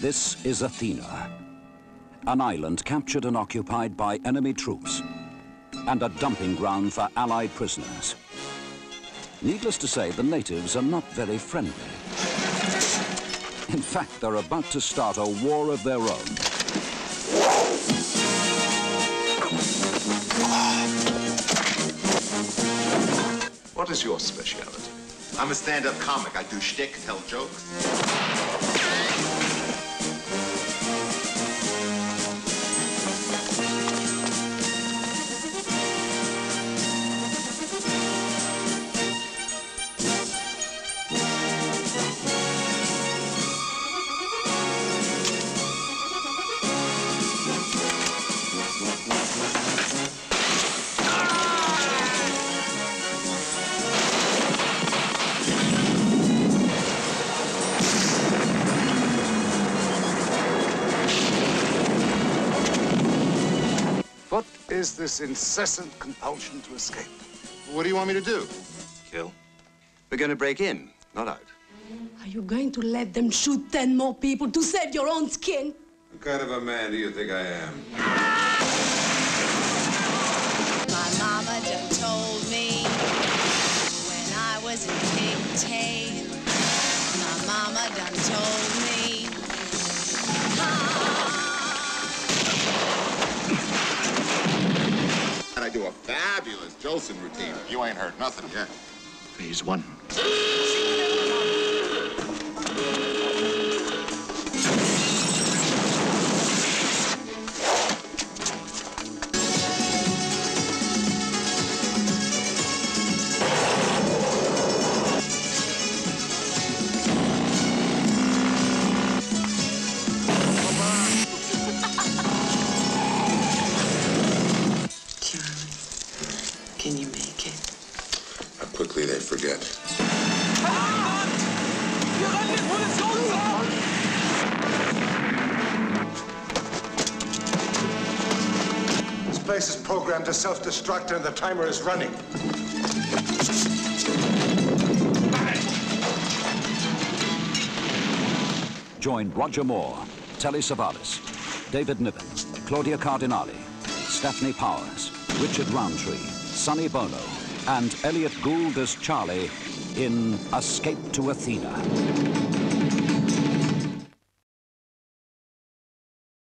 This is Athena, an island captured and occupied by enemy troops and a dumping ground for Allied prisoners. Needless to say, the natives are not very friendly. In fact, they're about to start a war of their own. What is your speciality? I'm a stand-up comic. I do shtick, tell jokes. Is this incessant compulsion to escape? What do you want me to do? Kill? We're going to break in, not out. Are you going to let them shoot 10 more people to save your own skin? What kind of a man do you think I am? My mama just told me when I was in dictate. My mama done told me. I do a fabulous Jolson routine. You ain't heard nothing yet. Phase one. This is programmed to self-destruct and the timer is running. Join Roger Moore, Telly Savalas, David Niven, Claudia Cardinale, Stephanie Powers, Richard Roundtree, Sonny Bono, and Elliot Gould as Charlie in Escape to Athena.